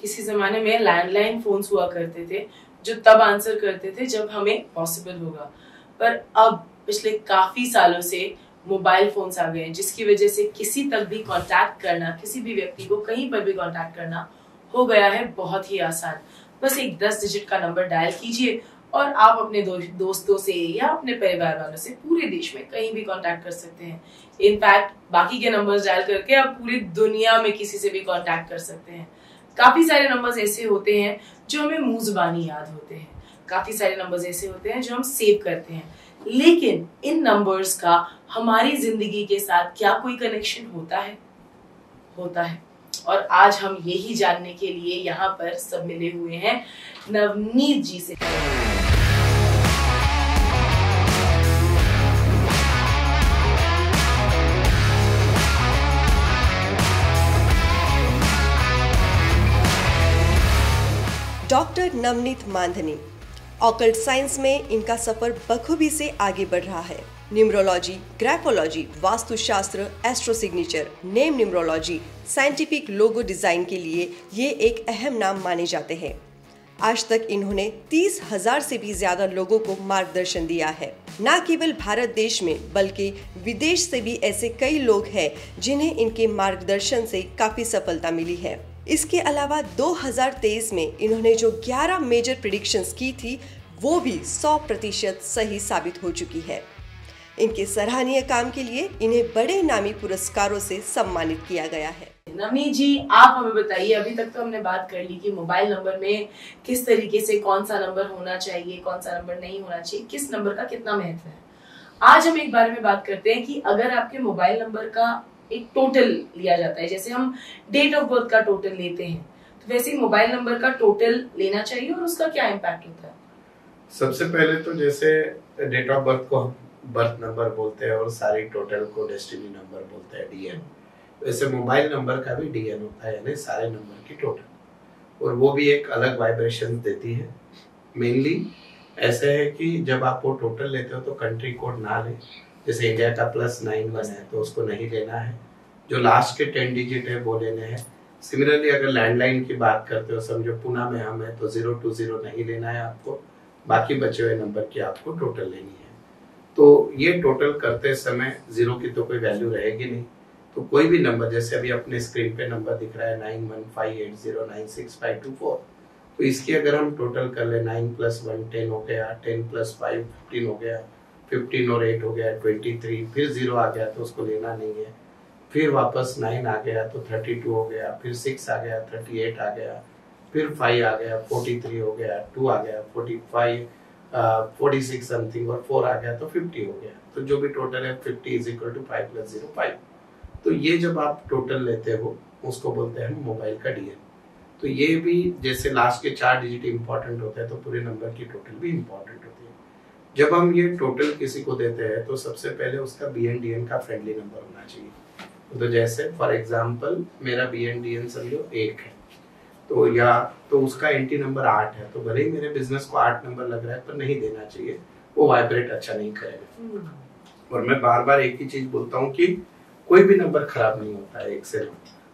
किसी ज़माने में लैंडलाइन फ़ोन्स हुआ करते थे जो तब आंसर करते थे जब हमें पॉसिबल होगा, पर अब पिछले काफ़ी सालों से मोबाइल फ़ोन्स आ गए हैं जिसकी वजह से किसी तक भी कांटेक्ट करना, किसी भी व्यक्ति को कहीं पर भी कांटेक्ट करना हो गया है बहुत ही आसान। बस एक 10 डिजिट का नंबर डायल कीजिए और आप अपने दोस्तों से या अपने परिवार वालों से पूरे देश में कहीं भी कांटेक्ट कर सकते हैं। इनफैक्ट बाकी के नंबर्स डायल करके आप पूरी दुनिया में किसी से भी कांटेक्ट कर सकते हैं। काफ़ी सारे नंबर्स ऐसे होते हैं जो हमें मुँह ज़ुबानी याद होते हैं, काफ़ी सारे नंबर्स ऐसे होते हैं जो हम सेव करते हैं, लेकिन इन नंबर्स का हमारी जिंदगी के साथ क्या कोई कनेक्शन होता है? होता है। और आज हम यही जानने के लिए यहाँ पर सब मिले हुए हैं नवनीत जी से। Doctor Navneet Mandhani, occult science में इनका सफर बखूबी से आगे बढ़ रहा है। न्यूमरोलॉजी, ग्राफोलॉजी, वास्तुशास्त्र, astro signature, name numerology, scientific logo design के लिए ये एक अहम नाम माने जाते हैं। आज तक इन्होंने 30,000 से भी ज़्यादा लोगों को मार्गदर्शन दिया है। न केवल भारत देश में बल्कि विदेश से भी ऐसे कई लोग हैं जिन्हें इनके मार्गदर्शन से काफ़ी सफलता मिली है। इसके अलावा 2023 में इन्होंने जो 11 मेजर प्रेडिक्शंस की थी वो भी 100% सही साबित हो चुकी है। इनके सराहनीय काम के लिए इन्हें बड़े नामी पुरस्कारों से सम्मानित किया गया है। नवनीत जी, आप हमें बताइए, अभी तक तो हमने बात कर ली कि मोबाइल नंबर में किस तरीके से कौन सा नंबर होना चाहिए, कौन सा नंबर नहीं होना चाहिए, किस नंबर का कितना महत्व है। आज हम एक बारे में बात करते हैं कि अगर आपके मोबाइल नंबर का एक टोटल लिया जाता है, जैसे हम डेट ऑफ बर्थ का टोटल लेते हैं, तो वैसे ही मोबाइल नंबर का टोटल लेना चाहिए और उसका क्या इम्पैक्ट होता है? सबसे पहले तो जैसे डेट ऑफ बर्थ को हम बर्थ नंबर बोलते हैं और सारे टोटल को डेस्टिनी नंबर बोलते हैं, डीएन। वैसे मोबाइल नंबर का भी डीएन होता है, यानी सारे नंबर की टोटल, और वो भी एक अलग वाइब्रेशन देती है। मेनली ऐसे है कि जब आप वो टोटल लेते हो तो कंट्री कोड ना लें, जैसे इंडिया का +91 है तो उसको नहीं लेना है, जो लास्ट के 10 डिजिट है वो लेने हैं। सिमिलरली अगर लैंडलाइन की बात करते हो, समझो पुणे में हम है तो 020 नहीं लेना है आपको, बाकी बचे हुए नंबर की आपको टोटल लेनी है। तो ये टोटल करते समय 0 की तो कोई वैल्यू रहेगी नहीं, तो कोई भी नंबर, जैसे अभी अपने स्क्रीन पे नंबर दिख रहा है 9158096524, तो इसकी अगर हम टोटल कर ले 9 + 1 10 हो गया, 10 + 5 15 हो गया, 15 और 8 हो गया 23, फिर 0 आ गया तो उसको लेना नहीं है, फिर वापस 9 आ गया तो 32 हो गया, फिर 6 आ गया 38 आ गया, फिर 5 आ गया 43 हो गया, 2 आ गया 45 46 समथिंग, और 4 आ गया तो 50 हो गया। तो जो भी टोटल है 50 = 5 + 0 5। तो ये जब आप टोटल लेते हो उसको बोलते हैं मोबाइल का डीएन। तो ये भी जैसे लास्ट के 4 डिजिट इम्पॉर्टेंट होते हैं तो पूरे नंबर की टोटल भी इम्पॉर्टेंट होती है। जब हम ये टोटल किसी को देते हैं तो सबसे पहले उसका BNDN का फ्रेंडली नंबर होना चाहिए। तो जैसे फॉर एग्जांपल मेरा BNDN समझो 1 है तो या तो उसका एंटी नंबर 8 है, तो भले ही मेरे बिजनेस को 8 नंबर लग रहा है पर नहीं देना चाहिए, वो वाइब्रेट अच्छा नहीं करेगा। और मैं बार बार एक ही चीज बोलता हूँ कि कोई भी नंबर खराब नहीं होता है, एक्सेल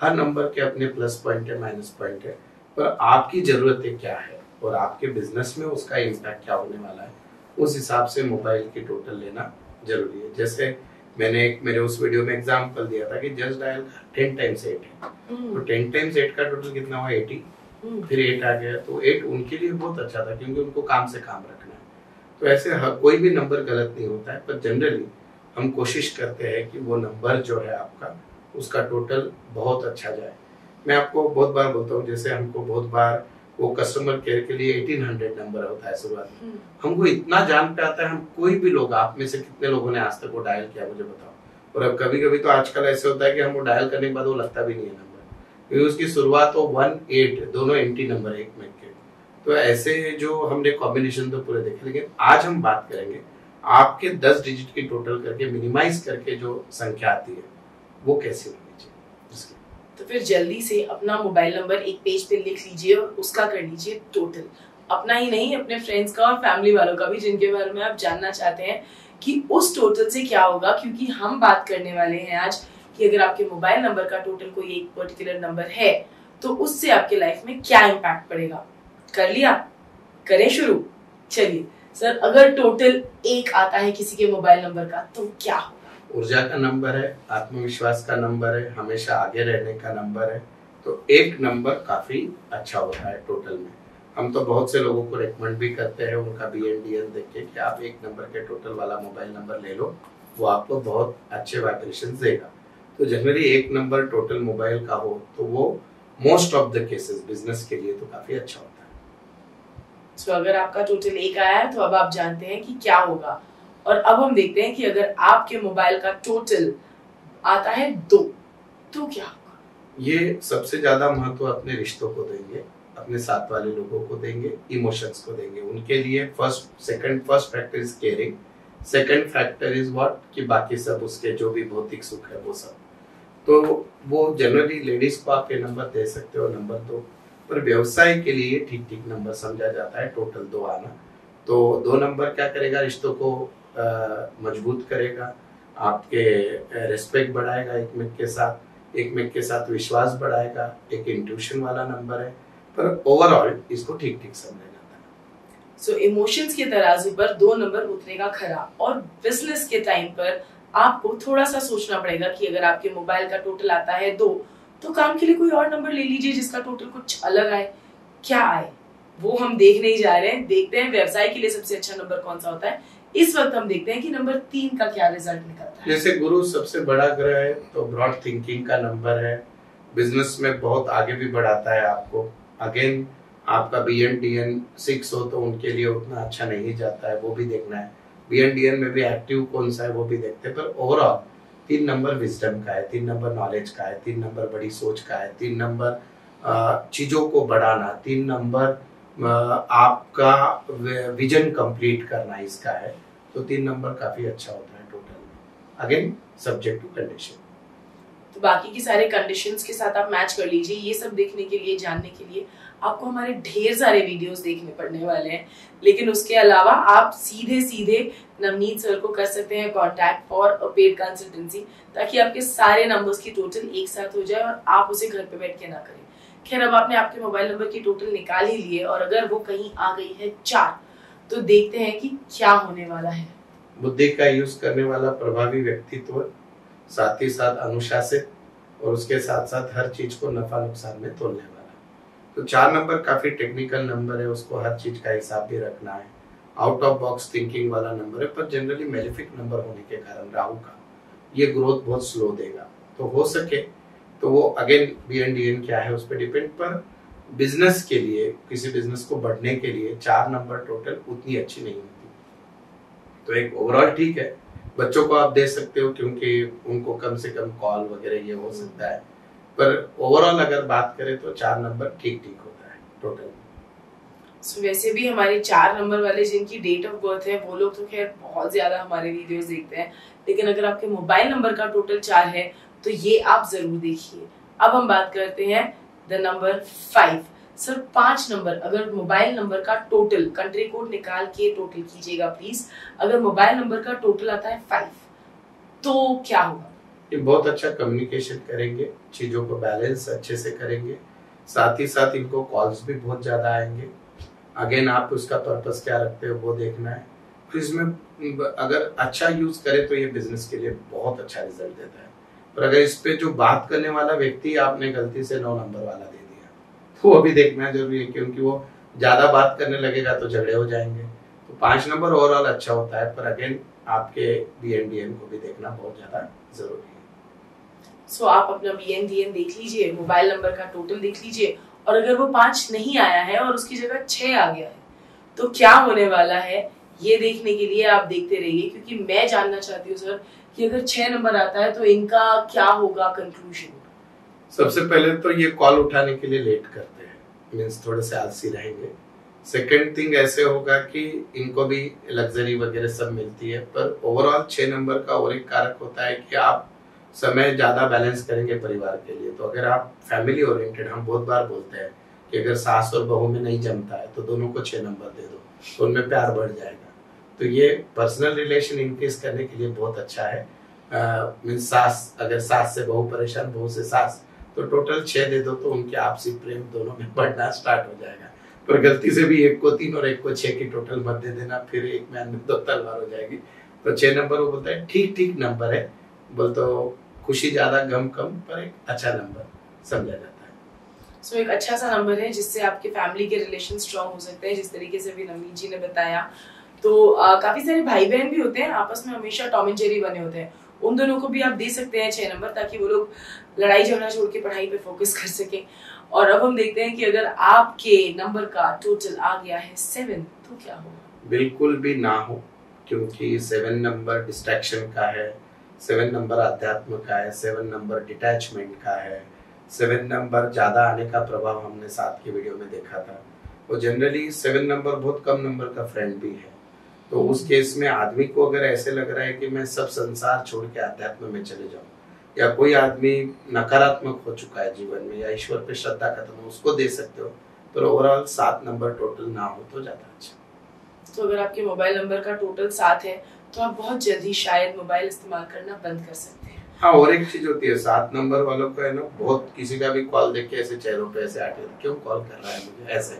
हर नंबर के अपने प्लस पॉइंट है, माइनस पॉइंट है, पर आपकी जरूरतें क्या है और आपके बिजनेस में उसका इम्पैक्ट क्या होने वाला है, उस हिसाब से मोबाइल की टोटल लेना जरूरी है। जैसे मैंने मेरे उस वीडियो में एग्जांपल दिया था कि जस्ट डायल का 10 × 8 है तो 10 × 8 का टोटल कितना हुआ 80, फिर 8 आ गया तो 8 उनके लिए बहुत अच्छा था क्योंकि उनको काम से काम रखना है। तो ऐसे कोई भी नंबर गलत नहीं होता है, पर जनरली हम कोशिश करते हैं कि वो नंबर जो है आपका उसका टोटल बहुत अच्छा जाए। मैं आपको बहुत बार बोलता हूँ, जैसे हमको बहुत बार वो कस्टमर केयर के लिए 1800 नंबर होता है शुरुआत में, हमको इतना जान पे आता है, हम कोई भी लोग, आप में से कितने लोगों ने आज तक वो डायल किया मुझे बताओ। और अब कभी कभी तो आजकल ऐसे होता है कि हम वो डायल करने के बाद वो लगता भी नहीं है नंबर, क्योंकि उसकी शुरुआत हो 18 दोनों एंटी नंबर एक में के। तो ऐसे जो हमने कॉम्बिनेशन तो पूरे देखे, लेकिन आज हम बात करेंगे आपके 10 डिजिट की टोटल करके मिनिमाइज करके जो संख्या आती है वो कैसे होनी चाहिए। तो फिर जल्दी से अपना मोबाइल नंबर एक पेज पे लिख लीजिए और उसका कर लीजिए टोटल, अपना ही नहीं अपने फ्रेंड्स का और फैमिली वालों का भी, जिनके बारे में आप जानना चाहते हैं कि उस टोटल से क्या होगा, क्योंकि हम बात करने वाले हैं आज कि अगर आपके मोबाइल नंबर का टोटल कोई एक पर्टिकुलर नंबर है तो उससे आपकी लाइफ में क्या इम्पैक्ट पड़ेगा। कर लिया, करें शुरू। चलिए सर, अगर टोटल 1 आता है किसी के मोबाइल नंबर का तो क्या होगा? ऊर्जा का नंबर है, आत्मविश्वास का नंबर है, हमेशा आगे रहने का नंबर है, तो 1 नंबर काफी अच्छा होता है टोटल में। हम तो बहुत से लोगों को रेकमेंड भी करते हैं उनका BNDL देख के कि आप 1 नंबर के टोटल वाला मोबाइल नंबर ले लो, वो आपको बहुत अच्छे वाइब्रेशन देगा। तो जनरली 1 नंबर टोटल मोबाइल का हो तो वो most of the cases business के लिए तो काफी अच्छा होता है। तो अगर आपका टोटल 1 आया है तो अब आप जानते हैं कि क्या होगा। और अब हम देखते हैं कि अगर आपके मोबाइल का टोटल आता है 2 तो क्या होगा? ये सबसे ज्यादा महत्व अपने रिश्तों को देंगे, अपने साथ वाले लोगों को देंगे, इमोशंस को देंगे। उनके लिए first factor is caring, second factor is what कि बाकी सब उसके जो भी भौतिक सुख है वो सब। तो वो जनरली लेडीज को आप ये नंबर दे सकते हो, नंबर 2। पर व्यवसाय के लिए ठीक नंबर समझा जाता है टोटल 2 आना। तो 2 नंबर क्या करेगा? रिश्तों को मजबूत करेगा, आपके रेस्पेक्ट बढ़ाएगा एक में के साथ विश्वास बढ़ाएगा। एक इंट्यूशन वाला नंबर है, पर ओवरऑल इसको ठीक समझा जाता है। सो इमोशंस के तराजू पर 2 नंबर उतरेगा खरा। और बिजनेस के टाइम पर आपको थोड़ा सा सोचना पड़ेगा कि अगर आपके मोबाइल का टोटल आता है 2 तो काम के लिए कोई और नंबर ले लीजिए जिसका टोटल कुछ अलग आए। क्या आए वो हम देख नहीं जा रहे हैं, देखते हैं व्यवसाय के लिए सबसे अच्छा नंबर कौन सा होता है। इस वक्त हम देखते हैं कि नंबर 3 का क्या रिजल्ट निकलता है। जैसे गुरु सबसे बड़ा ग्रह है तो ब्रॉड थिंकिंग का नंबर है, बिजनेस में बहुत आगे भी बढ़ाता है आपको। अगेन आपका BNDL 6 हो तो उनके लिए उतना अच्छा नहीं जाता है, वो भी देखना है। BNDL में भी एक्टिव कौन सा है वो भी देखते हैं। पर ओवरऑल 3 नंबर विजडम का है, 3 नंबर नॉलेज का है, 3 नंबर बड़ी सोच का है, 3 नंबर चीजों को बढ़ाना, 3 नंबर आपका विजन कंप्लीट करना इसका है। तो 3 नंबर काफी अच्छा होता है total, again subject to condition. तो बाकी के सारे कंडीशंस के साथ आप मैच कर लीजिए। ये सब देखने के लिए, जानने के लिए आपको हमारे ढेर सारे वीडियोस देखने पड़ने वाले हैं, लेकिन उसके अलावा आप सीधे नवनीत सर को कर सकते हैं contact for a paid consultancy, ताकि आपके सारे नंबर्स की टोटल एक साथ हो जाए और आप उसे घर पे बैठ के ना करें। खैर, अब आपने आपके मोबाइल नंबर की टोटल निकाल ही लिए और अगर वो कहीं आ गई है 4 तो देखते हैं कि क्या होने वाला है। बुद्धि का यूज करने वाला प्रभावी व्यक्तित्व, साथ ही साथ अनुशासित और उसके साथ साथ हर चीज को नफा नुकसान में तोलने वाला। तो 4 नंबर काफी टेक्निकल नंबर है, उसको हर चीज का हिसाब भी रखना है। आउट ऑफ बॉक्स थिंकिंग वाला नंबर है, पर जनरली मेलेफिक नंबर होने के कारण राहु का ये ग्रोथ बहुत स्लो देगा। तो हो सके तो वो अगेन BNDL क्या है उस पर डिपेंड, पर बिजनेस के लिए, किसी बिजनेस को बढ़ने के लिए 4 नंबर टोटल उतनी अच्छी नहीं होती। तो एक ओवरऑल ठीक है, बच्चों को आप दे सकते हो क्योंकि उनको कम से कम कॉल वगैरह ये हो सकता है। पर ओवरऑल अगर बात करें तो 4 नंबर ठीक होता है टोटल। वैसे भी हमारे 4 नंबर वाले जिनकी डेट ऑफ बर्थ है वो लोग तो खैर बहुत ज्यादा हमारे वीडियोस देखते हैं, लेकिन अगर आपके मोबाइल नंबर का टोटल 4 है तो ये आप जरूर देखिए। अब हम बात करते हैं द नंबर 5। सर, 5 नंबर अगर मोबाइल नंबर का टोटल, कंट्री कोड निकाल के टोटल कीजिएगा प्लीज, अगर मोबाइल नंबर का टोटल आता है 5 तो क्या होगा? ये बहुत अच्छा कम्युनिकेशन करेंगे, चीजों को बैलेंस अच्छे से करेंगे, साथ ही साथ इनको कॉल्स भी बहुत ज्यादा आएंगे। अगेन आप उसका पर्पस क्या रखते हो वो देखना है। तो इसमें अगर अच्छा यूज करे तो ये बिजनेस के लिए बहुत अच्छा रिजल्ट देता है, पर अगर इस पे जो बात करने वाला व्यक्ति आपने गलती से 9 नंबर वाला दे, वो अभी देखना जरूरी है क्योंकि वो ज्यादा बात करने लगेगा तो झगड़े हो जाएंगे। तो 5 नंबर ओवरऑल अच्छा होता है, पर अगेन आपके BNDL को भी देखना बहुत ज्यादा जरूरी है। सो आप अपना BNDL देख लीजिए, मोबाइल नंबर का टोटल देख लीजिए, और अगर वो 5 नहीं आया है और उसकी जगह 6 आ गया है तो क्या होने वाला है ये देखने के लिए आप देखते रहिए, क्योंकि मैं जानना चाहती हूँ सर कि अगर 6 नंबर आता है तो इनका क्या होगा कंक्लूजन। सबसे पहले तो ये कॉल उठाने के लिए लेट करते हैं, मीन्स थोड़े से आलसी रहेंगे। सेकंड थिंग ऐसे होगा कि इनको भी लग्जरी वगैरह सब मिलती है, पर ओवरऑल 6 नंबर का और एक कारक होता है कि आप समय ज्यादा बैलेंस करेंगे परिवार के लिए। तो अगर आप फैमिली ओरिएंटेड, हम बहुत बार बोलते हैं कि अगर सास और बहू में नहीं जमता है तो दोनों को 6 नंबर दे दो तो उनमें प्यार बढ़ जाएगा। तो ये पर्सनल रिलेशन इंक्रीज करने के लिए बहुत अच्छा है। मीन्स सास, अगर सास से बहू परेशान, बहू से सास, तो टोटल 6 दे दो तो उनके आपसी प्रेम दोनों में बढ़ना स्टार्ट हो जाएगा। पर गलती से भी 1 को 3 और 1 को 6 की टोटल मत दे देना, फिर एक में अंदर 2 तलवार हो जाएगी। तो 6 नंबर वो बोलता है ठीक ठीक नंबर है, बोल तो खुशी ज्यादा गम कम, पर एक अच्छा नंबर समझा जाता है। सो एक अच्छा सा नंबर है जिससे आपके फैमिली के रिलेशन स्ट्रांग हो सकते हैं, जिस तरीके से भी नवनीत जी ने बताया। तो काफी सारे भाई बहन भी होते हैं आपस में हमेशा टॉम एंड जेरी बने होते हैं, उन दोनों को भी आप दे सकते हैं 6 नंबर, ताकि वो लोग लड़ाई झगड़ा छोड़ के पढ़ाई पे फोकस कर सके। और अब हम देखते हैं कि अगर आपके नंबर का टोटल आ गया है 7 तो क्या होगा? बिल्कुल भी ना हो, क्योंकि 7 नंबर डिस्ट्रैक्शन का है, 7 नंबर आध्यात्म का है, 7 नंबर डिटैचमेंट का है, 7 नंबर ज्यादा आने का प्रभाव हमने 7 की वीडियो में देखा था। और जनरली 7 नंबर बहुत कम नंबर का फ्रेंड भी है। तो उस केस में आदमी को अगर ऐसे लग रहा है कि मैं सब संसार छोड़ के आध्यात्म में चले जाऊं, या कोई आदमी नकारात्मक हो चुका है जीवन में या ईश्वर पे श्रद्धा खत्म हो, उसको दे सकते हो। तो ओवरऑल 7 नंबर टोटल ना हो तो ज्यादा अच्छा। तो अगर आपके मोबाइल नंबर का टोटल 7 है तो आप बहुत जल्दी शायद मोबाइल इस्तेमाल करना बंद कर सकते हैं। हाँ, और एक चीज होती है 7 नंबर वालों को है ना, बहुत किसी का भी कॉल देख के ऐसे चेहरों पे ऐसे आते हैं क्यों कॉल कर रहा है मुझे ऐसे,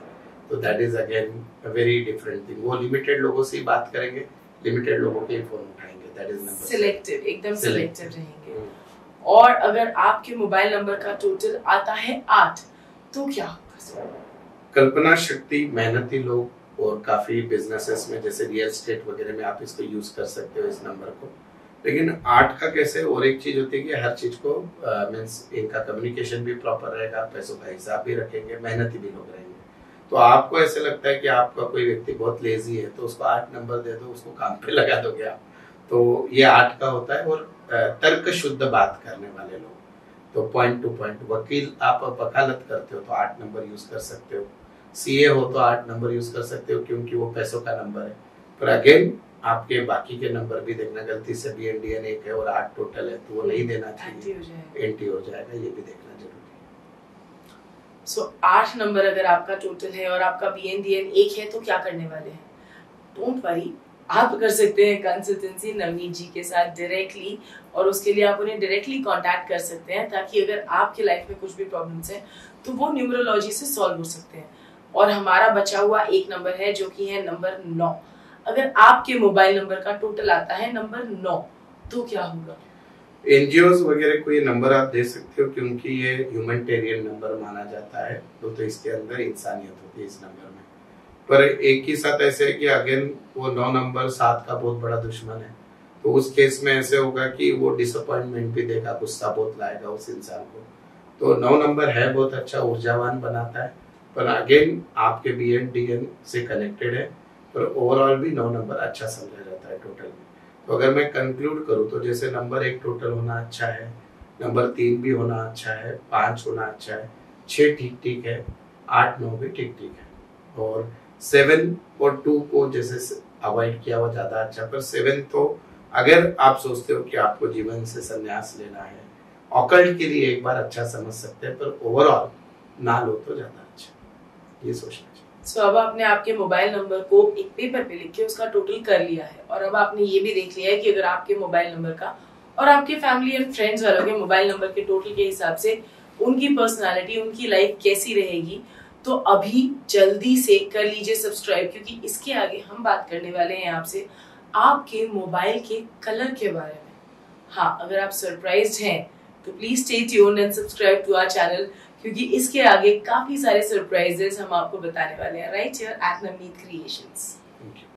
तो that is again a very different thing. वो लिमिटेड लोगों से ही बात करेंगे, लिमिटेड लोगों के फोन उठाएंगे, दैट इज नंबर सिलेक्टिव, एकदम सिलेक्टिव रहेंगे। और अगर आपके मोबाइल नंबर का टोटल आता है 8 तो क्या होगा? कल्पना शक्ति, मेहनती लोग और काफी बिजनेसेस में जैसे रियल एस्टेट वगैरह में आप इसको यूज कर सकते हो इस नंबर को। लेकिन 8 का कैसे? और एक चीज होती है कि हर चीज को मींस इनका कम्युनिकेशन भी प्रॉपर रहेगा, पैसों का हिसाब भी रखेंगे, मेहनती भी लोग रहेंगे। तो आपको ऐसे लगता है कि आपका कोई व्यक्ति बहुत लेजी है तो उसको 8 नंबर दे दो, उसको काम पे लगा दोगे आप। तो ये 8 का होता है। और तर्क शुद्ध बात करने वाले लोग, तो पॉइंट टू पॉइंट वकील आप वकालत करते हो तो 8 नंबर यूज कर सकते हो, सीए हो तो 8 नंबर यूज कर सकते हो क्योंकि वो पैसों का नंबर है। पर अगेन आपके बाकी के नंबर भी देखना, गलती से BNDN 1 है और 8 टोटल है तो वो नहीं देना चाहिए, एंटी हो जाएगा, ये भी देखना जरूरी है। सो 8 नंबर अगर आपका टोटल है और आपका BNDN 1 है तो क्या करने वाले हैं? डोंट वरी, आप कर सकते हैं कंसल्टेंसी नवनीत जी के साथ डायरेक्टली, और उसके लिए आप उन्हें डायरेक्टली कांटेक्ट कर सकते हैं, ताकि अगर आपके लाइफ में कुछ भी प्रॉब्लम्स हैं तो वो न्यूमरोलॉजी से सॉल्व हो सकते हैं। और हमारा बचा हुआ 1 नंबर है जो कि है नंबर 9। अगर आपके मोबाइल नंबर का टोटल आता है नंबर 9 तो क्या होगा? NGOs वगैरह को ये नंबर आप दे सकते हो क्योंकि ये ह्यूमैनिटेरियन नंबर माना जाता है, तो इसके अंदर इंसानियत होती है इस नंबर में। पर एक ही साथ ऐसे है कि अगेन वो 9 नंबर 7 का बहुत बड़ा दुश्मन है, तो उस केस में ऐसे होगा कि वो डिसअपॉइंटमेंट भी देगा, गुस्सा बहुत लाएगा उस इंसान को। तो 9 नंबर है बहुत अच्छा, ऊर्जावान बनाता है, पर अगेन आपके BNDN से कनेक्टेड है। पर ओवरऑल भी 9 नंबर अच्छा समझा जाता है टोटल में। तो अगर मैं कंक्लूड करूँ तो जैसे नंबर 1 टोटल होना अच्छा है, नंबर 3 भी होना अच्छा है, 5 होना अच्छा है, 6 ठीक ठीक है, 8 9 भी ठीक ठीक है, और 7 और 2 को जैसे अवॉइड किया हुआ ज़्यादा अच्छा। पर 7 तो अगर आप सोचते हो कि आपको जीवन से संन्यास लेना है, ऑकल्ट के लिए एक बार अच्छा समझ सकते हैं, पर ओवरऑल ना लो तो ज़्यादा अच्छा, ये सोचना। So, अब आपने आपके मोबाइल नंबर को एक पेपर पे लिख के उसका टोटल कर लिया है, और अब आपने ये भी देख लिया है कि अगर आपके मोबाइल नंबर का और आपके फैमिली एंड फ्रेंड्स वालों के मोबाइल नंबर के टोटल के हिसाब से उनकी पर्सनालिटी, उनकी लाइफ कैसी रहेगी। तो अभी जल्दी से कर लीजिए सब्सक्राइब, क्योंकि इसके आगे हम बात करने वाले हैं आपसे आपके मोबाइल के कलर के बारे में। हाँ, अगर आप सरप्राइज्ड हैं तो please stay tuned and subscribe to our channel, क्योंकि इसके आगे काफी सारे सरप्राइजेस हम आपको बताने वाले हैं, right here at Navneet creations.